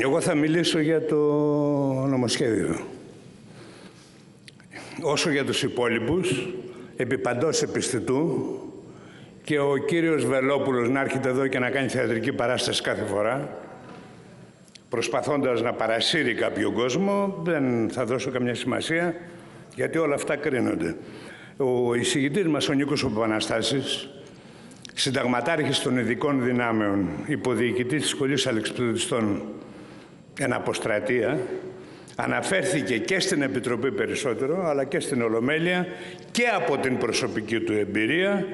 Εγώ θα μιλήσω για το νομοσχέδιο. Όσο για τους υπόλοιπους, επί παντός επιστητού, και ο κύριος Βελόπουλος να έρχεται εδώ και να κάνει θεατρική παράσταση κάθε φορά, προσπαθώντας να παρασύρει κάποιον κόσμο, δεν θα δώσω καμιά σημασία, γιατί όλα αυτά κρίνονται. Ο εισηγητής μας, ο Νίκος Βοπαναστάσης, συνταγματάρχης των ειδικών δυνάμεων, υποδιοικητής της σχολής αλεξιπτωτιστών, εν αποστρατεία, αναφέρθηκε και στην Επιτροπή περισσότερο, αλλά και στην Ολομέλεια, και από την προσωπική του εμπειρία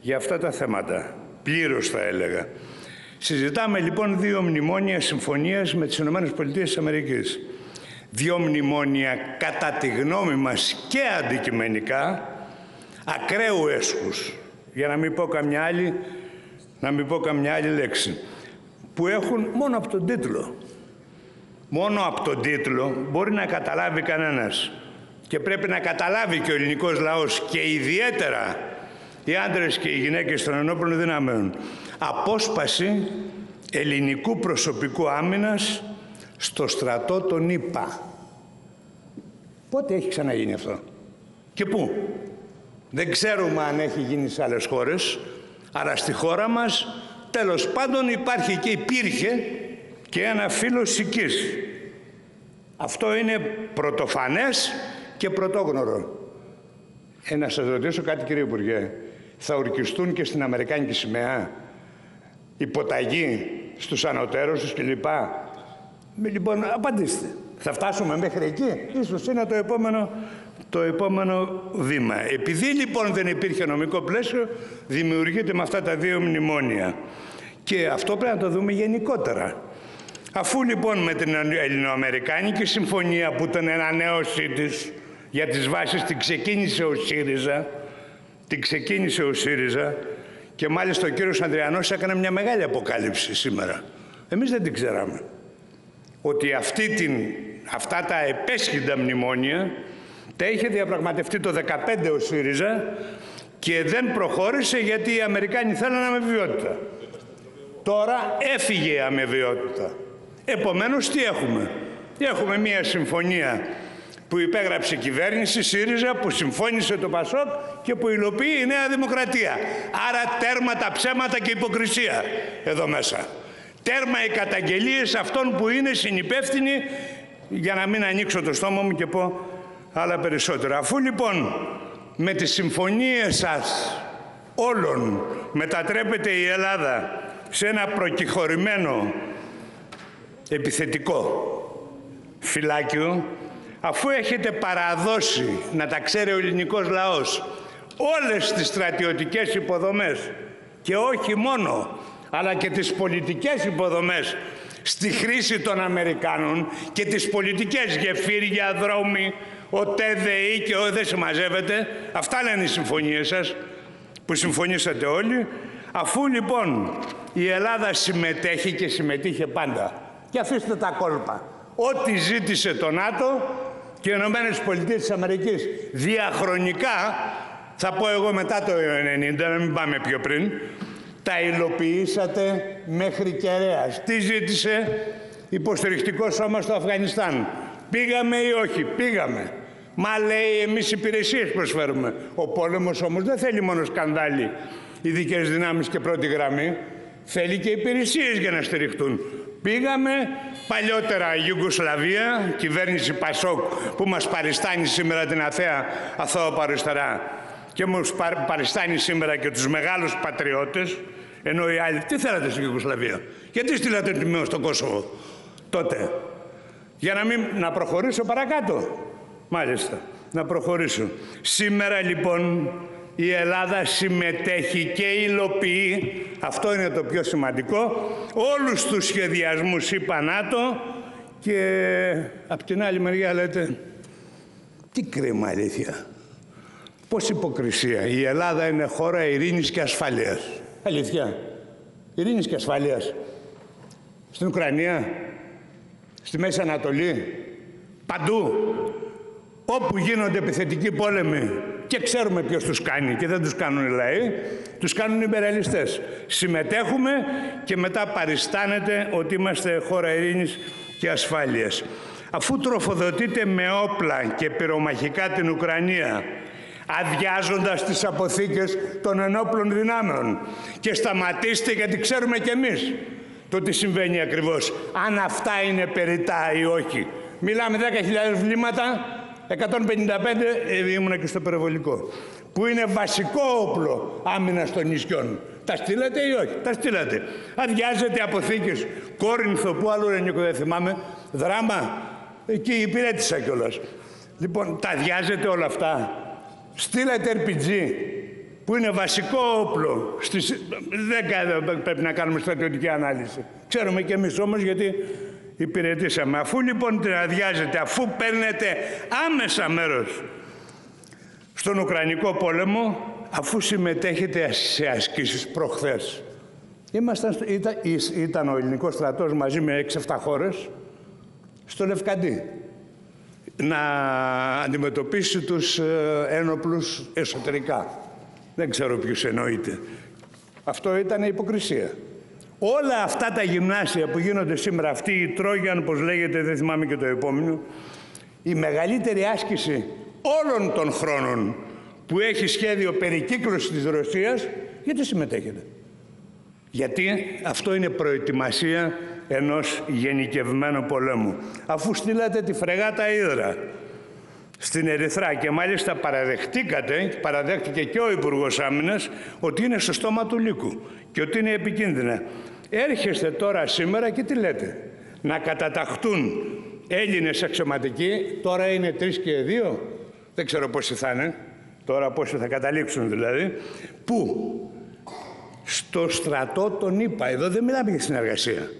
για αυτά τα θέματα. Πλήρως θα έλεγα. Συζητάμε λοιπόν δύο μνημόνια συμφωνίας με τις ΗΠΑ. Δύο μνημόνια, κατά τη γνώμη μας και αντικειμενικά, ακραίου έσχους, για να μην πω καμιά άλλη, λέξη, που έχουν μόνο από τον τίτλο. Μόνο από τον τίτλο μπορεί να καταλάβει κανένας. Και πρέπει να καταλάβει και ο ελληνικός λαός, και ιδιαίτερα οι άντρες και οι γυναίκες των ενόπλων δυνάμεων. Απόσπαση ελληνικού προσωπικού άμυνας στο στρατό των ΗΠΑ. Πότε έχει ξαναγίνει αυτό και πού? Δεν ξέρουμε αν έχει γίνει σε άλλες χώρες, αλλά στη χώρα μας, τέλος πάντων, υπάρχει και υπήρχε και ένα φύλλο σικής. Αυτό είναι πρωτοφανές και πρωτόγνωρο. Να σας ρωτήσω κάτι, κύριε Υπουργέ. Θα ορκιστούν και στην αμερικάνικη σημαία, υποταγή στους ανωτέρους τους κλπ? Λοιπόν, απαντήστε. Θα φτάσουμε μέχρι εκεί? Ίσως είναι το επόμενο, βήμα. Επειδή λοιπόν δεν υπήρχε νομικό πλαίσιο, δημιουργείται με αυτά τα δύο μνημόνια. Και αυτό πρέπει να το δούμε γενικότερα. Αφού λοιπόν με την Ελληνοαμερικάνικη Συμφωνία, που την ανανέωσή της για τις βάσεις την ξεκίνησε ο ΣΥΡΙΖΑ, και μάλιστα ο κύριος Ανδριανός έκανε μια μεγάλη αποκάλυψη σήμερα. Εμείς δεν την ξέραμε. Ότι αυτά τα επέσχυντα μνημόνια τα είχε διαπραγματευτεί το 2015 ο ΣΥΡΙΖΑ και δεν προχώρησε γιατί οι Αμερικάνοι θέλανε αμοιβιότητα. Τώρα έφυγε η αμοιβιότητα. Επομένως τι έχουμε? Έχουμε μια συμφωνία που υπέγραψε η κυβέρνηση ΣΥΡΙΖΑ, που συμφώνησε το ΠΑΣΟΚ και που υλοποιεί η Νέα Δημοκρατία. Άρα τέρμα τα ψέματα και υποκρισία εδώ μέσα. Τέρμα οι καταγγελίες αυτών που είναι συνυπεύθυνοι, για να μην ανοίξω το στόμα μου και πω άλλα περισσότερα. Αφού λοιπόν με τις συμφωνίες σας όλων μετατρέπεται η Ελλάδα σε ένα προκυχωρημένο επιθετικό φυλάκιο, αφού έχετε παραδώσει, να τα ξέρει ο ελληνικός λαός, όλες τις στρατιωτικές υποδομές και όχι μόνο, αλλά και τις πολιτικές υποδομές στη χρήση των Αμερικάνων, και τις πολιτικές γεφύρια, δρόμοι, ΟΤΕΔΕΗ και δεν συμμαζεύεται, αυτά λένε οι συμφωνίες σας που συμφωνήσατε όλοι. Αφού λοιπόν η Ελλάδα συμμετέχει και συμμετείχε πάντα, και αφήστε τα κόλπα, ό,τι ζήτησε το ΝΑΤΟ και οι ΗΠΑ διαχρονικά, θα πω εγώ μετά το 1990, να μην πάμε πιο πριν, τα υλοποιήσατε μέχρι κεραίας. Τι ζήτησε? Υποστηρικτικό σώμα στο Αφγανιστάν. Πήγαμε ή όχι? Πήγαμε. Μα λέει, εμείς υπηρεσίες προσφέρουμε. Ο πόλεμος όμως δεν θέλει μόνο σκανδάλι, ειδικές δυνάμεις και πρώτη γραμμή. Θέλει και υπηρεσίες για να στηριχτούν. Πήγαμε. Παλιότερα η Γιουγκοσλαβία, κυβέρνηση ΠΑΣΟΚ, που μας παριστάνει σήμερα την αθέα αθώο-παριστερά, και όμως παριστάνει σήμερα και τους μεγάλους πατριώτες, ενώ οι άλλοι τι θέλατε στην Γιουγκοσλαβία? Γιατί στείλατε τιμίο στο Κόσοβο τότε? Για να μην... να προχωρήσω παρακάτω. Μάλιστα, να προχωρήσω. Σήμερα λοιπόν η Ελλάδα συμμετέχει και υλοποιεί, αυτό είναι το πιο σημαντικό, όλους τους σχεδιασμούς ΗΠΑ, ΝΑΤΟ, και απ' την άλλη μεριά λέτε, τι κρίμα αλήθεια. Πώς υποκρισία. Η Ελλάδα είναι χώρα ειρήνης και ασφαλείας. Αλήθεια. Ειρήνης και ασφαλείας. Στην Ουκρανία, στη Μέση Ανατολή, παντού. Όπου γίνονται επιθετικοί πόλεμοι, και ξέρουμε ποιος τους κάνει και δεν τους κάνουν οι λαοί, τους κάνουν οι υπερελιστές. Συμμετέχουμε και μετά παριστάνεται ότι είμαστε χώρα ειρήνης και ασφάλειας. Αφού τροφοδοτείτε με όπλα και πυρομαχικά την Ουκρανία, αδειάζοντας τις αποθήκες των ενόπλων δυνάμεων, και σταματήστε, γιατί ξέρουμε κι εμείς το τι συμβαίνει ακριβώς, αν αυτά είναι περιτά ή όχι. Μιλάμε 10.000 βλήματα, 155 ήμουνα και στο περιβολικό, που είναι βασικό όπλο άμυνας των νησιών. Τα στείλατε ή όχι? Τα στείλατε. Αδειάζετε αποθήκες. Κόρινθο, που άλλο είναι, Νίκο, δεν θυμάμαι, Δράμα, εκεί υπηρέτησα κιόλας. Λοιπόν, τα αδειάζετε όλα αυτά? Στείλατε RPG, που είναι βασικό όπλο. Δεν πρέπει να κάνουμε στρατιωτική ανάλυση. Ξέρουμε κι εμείς όμως, γιατί υπηρετήσαμε. Αφού λοιπόν την αδειάζετε, αφού παίρνετε άμεσα μέρος στον Ουκρανικό πόλεμο, αφού συμμετέχετε σε ασκήσεις προχθές. Ήταν ο ελληνικός στρατός μαζί με 6-7 χώρες στο Λευκαντή να αντιμετωπίσει τους ένοπλους εσωτερικά. Δεν ξέρω ποιους εννοείται. Αυτό ήταν υποκρισία. Όλα αυτά τα γυμνάσια που γίνονται σήμερα, αυτή η Τρόγιαν, πως λέγεται, δεν θυμάμαι και το επόμενο, η μεγαλύτερη άσκηση όλων των χρόνων που έχει σχέδιο περικύκλωση της Ρωσίας, γιατί συμμετέχετε? Γιατί αυτό είναι προετοιμασία ενός γενικευμένου πολέμου. Αφού στείλατε τη φρεγάτα Ήδρα στην Ερυθρά και μάλιστα παραδέχτηκε και ο Υπουργός Άμυνας ότι είναι στο στόμα του λύκου και ότι είναι επικίνδυνα. Έρχεστε τώρα σήμερα και τι λέτε? Να καταταχτούν Έλληνες αξιωματικοί, τώρα είναι 3 και 2, δεν ξέρω πόσοι θα είναι, τώρα πόσοι θα καταλήξουν δηλαδή, που στο στρατό τον ΗΠΑ, εδώ δεν μιλάμε για συνεργασία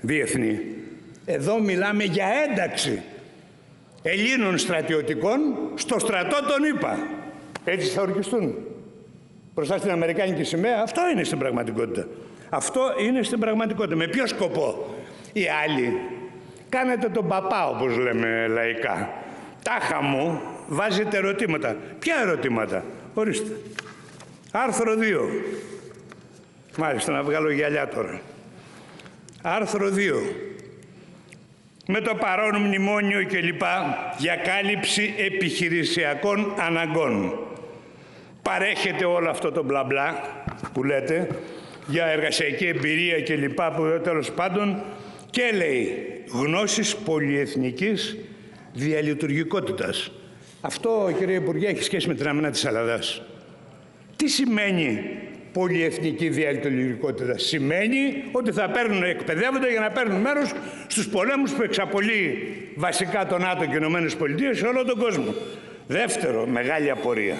διεθνή, εδώ μιλάμε για ένταξη Ελλήνων στρατιωτικών στο στρατό των ΗΠΑ. Έτσι θα ορκιστούν μπροστά στην αμερικάνικη σημαία. Αυτό είναι στην πραγματικότητα. Αυτό είναι στην πραγματικότητα. Με ποιο σκοπό? Οι άλλοι κάνετε τον παπά, όπως λέμε λαϊκά. Τάχα μου βάζετε ερωτήματα. Ποια ερωτήματα? Ορίστε. Άρθρο 2. Μάλιστα, να βγάλω γυαλιά τώρα. Άρθρο 2. Με το παρόν μνημόνιο κλπ. Για κάλυψη επιχειρησιακών αναγκών. Παρέχετε όλο αυτό το μπλα μπλα που λέτε για εργασιακή εμπειρία κλπ. Που τέλος πάντων και λέει γνώσεις πολυεθνικής διαλειτουργικότητας. Αυτό, κύριε Υπουργέ, έχει σχέση με την άμυνα της Ελλάδας. Τι σημαίνει πολυεθνική διαλειτουργικότητα? Σημαίνει ότι θα παίρνουν, εκπαιδεύονται για να παίρνουν μέρος στους πολέμους που εξαπολύει βασικά το ΝΑΤΟ και οι ΗΠΑ σε όλο τον κόσμο. Δεύτερο, μεγάλη απορία.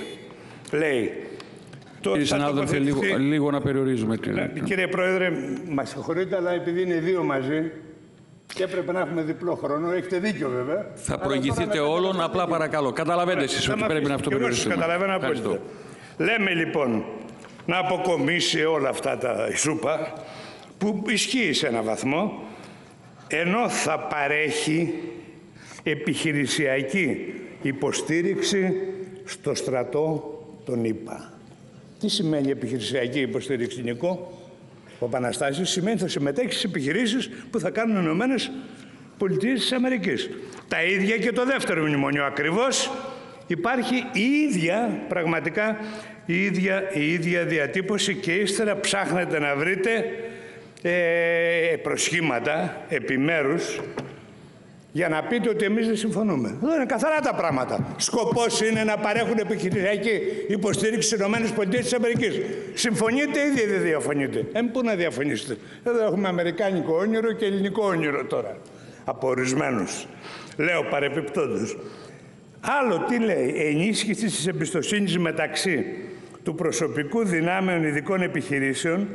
Λέει... Συνάδελφε, λίγο να περιορίζουμε. Κύριε Πρόεδρε, μας συγχωρείτε, αλλά επειδή είναι δύο μαζί... Και έπρεπε να έχουμε διπλό χρόνο. Έχετε δίκιο, βέβαια. Θα προηγηθείτε όλων, απλά παρακαλώ. Καταλαβαίνετε εσείς ότι πρέπει να αυτοπεριοριστούμε. Καταλαβαίνω απόλυτα. Λέμε λοιπόν να αποκομίσει όλα αυτά τα σούπα που ισχύει σε ένα βαθμό, ενώ θα παρέχει επιχειρησιακή υποστήριξη στο στρατό των ΗΠΑ. Τι σημαίνει επιχειρησιακή υποστήριξη, Νικό? Ο Παναστάσης σημαίνει θα συμμετέχει στις επιχειρήσεις που θα κάνουν οι ΗΠΑ. Τα ίδια και το δεύτερο μνημονίο. Ακριβώς υπάρχει η ίδια, πραγματικά η ίδια διατύπωση, και ύστερα ψάχνετε να βρείτε προσχήματα επιμέρους για να πείτε ότι εμείς δεν συμφωνούμε. Εδώ είναι καθαρά τα πράγματα. Σκοπός είναι να παρέχουν επιχειρησιακή υποστήριξη στις ΗΠΑ. Συμφωνείτε ή δεν διαφωνείτε? Πού να διαφωνήσετε? Εδώ έχουμε αμερικάνικο όνειρο και ελληνικό όνειρο τώρα. Από ορισμένους. Λέω παρεπιπτόντως. Άλλο τι λέει? Ενίσχυση της εμπιστοσύνης μεταξύ του προσωπικού δυνάμεων ειδικών επιχειρήσεων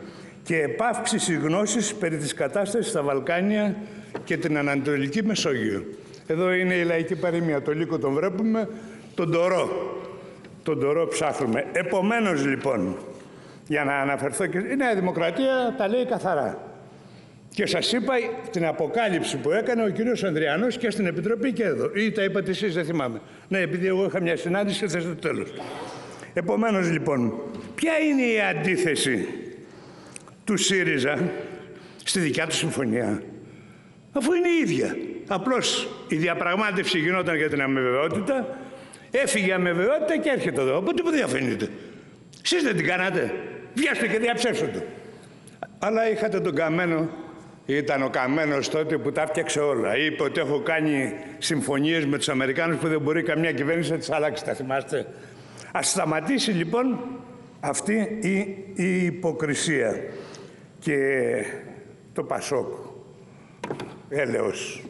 και επαύξηση γνώσης περί της κατάστασης στα Βαλκάνια και την Ανατολική Μεσόγειο. Εδώ είναι η λαϊκή παροιμία. Το λύκο τον βρέπουμε, τον τωρό ψάχνουμε. Επομένως λοιπόν, για να αναφερθώ και η Νέα Δημοκρατία τα λέει καθαρά. Και σας είπα την αποκάλυψη που έκανε ο κύριος Ανδριανός και στην Επιτροπή και εδώ. Ή τα είπατε εσείς, δεν θυμάμαι. Ναι, επειδή εγώ είχα μια συνάντηση, θες το τέλος. Επομένως, λοιπόν, ποια είναι η αντίθεση του ΣΥΡΙΖΑ στη δικιά του συμφωνία, αφού είναι η ίδια. Απλώς η διαπραγμάτευση γινόταν για την αμοιβαιότητα, έφυγε η αμοιβαιότητα και έρχεται εδώ. Οπότε που διαφαίνεται. Εσείς δεν την κάνατε. Βιάστε και διαψεύσετε. Αλλά είχατε τον Καμένο, ήταν ο Καμένος τότε που τα έφτιαξε όλα. Είπε ότι έχω κάνει συμφωνίες με τους Αμερικάνους που δεν μπορεί καμιά κυβέρνηση να τις αλλάξει. Τα θυμάστε. Ας σταματήσει λοιπόν αυτή η υποκρισία. Και το ΠΑΣΟΚ, έλεος.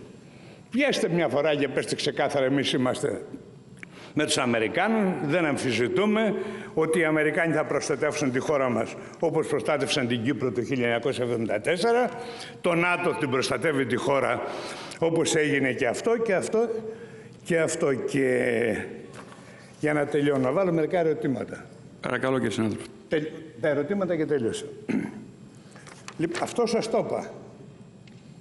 Πιέστε μια φορά και πέστε ξεκάθαρα, εμείς είμαστε με τους Αμερικάνους, δεν αμφισβητούμε ότι οι Αμερικάνοι θα προστατεύσουν τη χώρα μας όπως προστάτευσαν την Κύπρο το 1974. Το ΝΑΤΟ την προστατεύει τη χώρα όπως έγινε και αυτό και αυτό και αυτό. Και για να τελειώνω, να βάλω μερικά ερωτήματα. Παρακαλώ κύριε συνάδελφε. Τα ερωτήματα και τελείωσα. Λοιπόν, αυτό σας το είπα.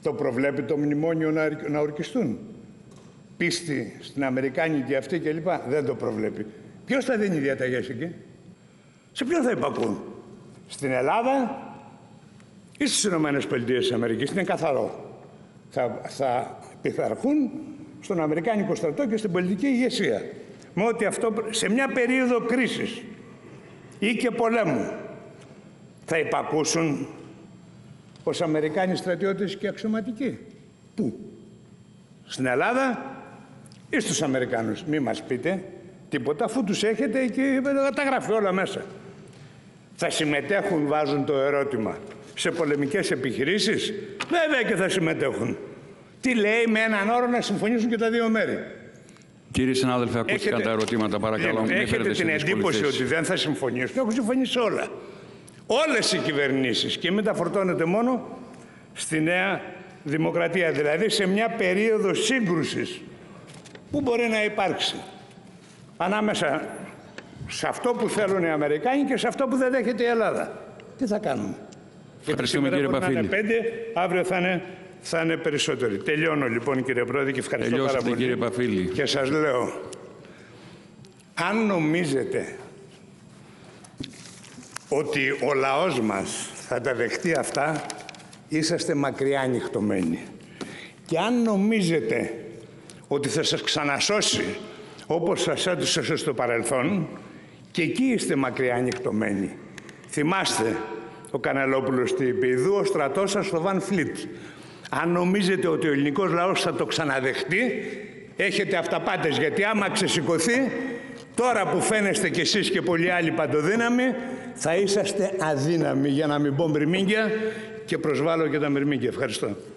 Το προβλέπει το μνημόνιο να ορκιστούν. Πίστη στην αμερικάνικη αυτή και λοιπά, δεν το προβλέπει. Ποιος θα δίνει διαταγές εκεί? Σε ποιον θα υπακούν? Στην Ελλάδα ή στις Ηνωμένες Πολιτείες της Αμερικής? Είναι καθαρό. Θα πειθαρχούν στον αμερικάνικο στρατό και στην πολιτική ηγεσία. Με ότι αυτό σε μια περίοδο κρίσης ή και πολέμου θα υπακούσουν ως Αμερικάνοι στρατιώτες και αξιωματικοί. Πού? Στην Ελλάδα ή στους Αμερικάνους? Μη μας πείτε τίποτα, αφού τους έχετε και τα γράφει όλα μέσα. Θα συμμετέχουν, βάζουν το ερώτημα, σε πολεμικές επιχειρήσεις? Βέβαια και θα συμμετέχουν. Τι λέει με έναν όρο να συμφωνήσουν και τα δύο μέρη. Κύριε συνάδελφε, ακούστηκαν τα ερωτήματα, παρακαλώ. Έχετε την εντύπωση ότι δεν θα συμφωνήσουν? Έχουν συμφωνήσει όλα. Όλες οι κυβερνήσεις, και μην τα φορτώνετε μόνο στη Νέα Δημοκρατία, δηλαδή σε μια περίοδο σύγκρουσης που μπορεί να υπάρξει ανάμεσα σε αυτό που θέλουν οι Αμερικάνοι και σε αυτό που δεν δέχεται η Ελλάδα. Τι θα κάνουμε? Ευχαριστούμε κύριε Παφίλη. Είναι 5, αύριο θα είναι περισσότεροι. Τελειώνω λοιπόν κύριε Πρόεδρε και ευχαριστώ. Τελειώσετε, πάρα πολύ κύριε Παφίλη. Και σας λέω, αν νομίζετε ότι ο λαός μας θα τα δεχτεί αυτά, είσαστε μακριά ανοιχτωμένοι. Και αν νομίζετε ότι θα σας ξανασώσει όπως σας έντουσε στο παρελθόν, και εκεί είστε μακριά ανοιχτωμένοι. Θυμάστε ο Καναλόπουλος τι είπε, «Ιδού ο στρατός σας στο Van Vliet». Αν νομίζετε ότι ο ελληνικός λαός θα το ξαναδεχτεί, έχετε αυταπάτες, γιατί άμα ξεσηκωθεί, τώρα που φαίνεστε κι εσείς και πολλοί άλλοι παντοδύναμοι, θα είσαστε αδύναμοι, για να μην πω μυρμήγκια, και προσβάλλω και τα μυρμήγκια. Ευχαριστώ.